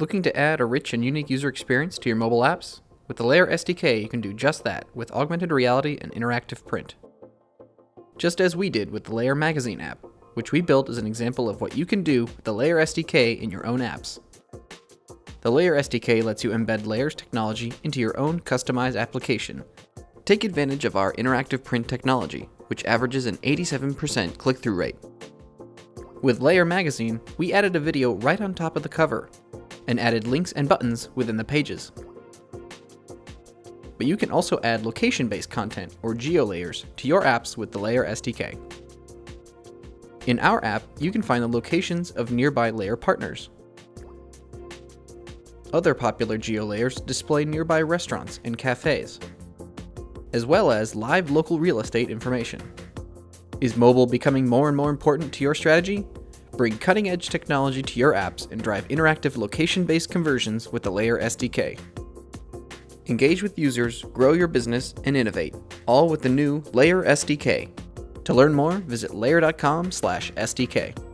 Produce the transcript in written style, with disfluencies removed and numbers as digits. Looking to add a rich and unique user experience to your mobile apps? With the Layar SDK, you can do just that with augmented reality and interactive print. Just as we did with the Layar Magazine app, which we built as an example of what you can do with the Layar SDK in your own apps. The Layar SDK lets you embed Layar's technology into your own customized application. Take advantage of our interactive print technology, which averages an 87% click-through rate. With Layar Magazine, we added a video right on top of the cover, and added links and buttons within the pages. But you can also add location-based content, or geo layers, to your apps with the Layar SDK. In our app, you can find the locations of nearby Layar partners. Other popular geo layers display nearby restaurants and cafes, as well as live local real estate information. Is mobile becoming more and more important to your strategy? Bring cutting-edge technology to your apps and drive interactive location-based conversions with the Layar SDK. Engage with users, grow your business, and innovate, all with the new Layar SDK. To learn more, visit layar.com/SDK.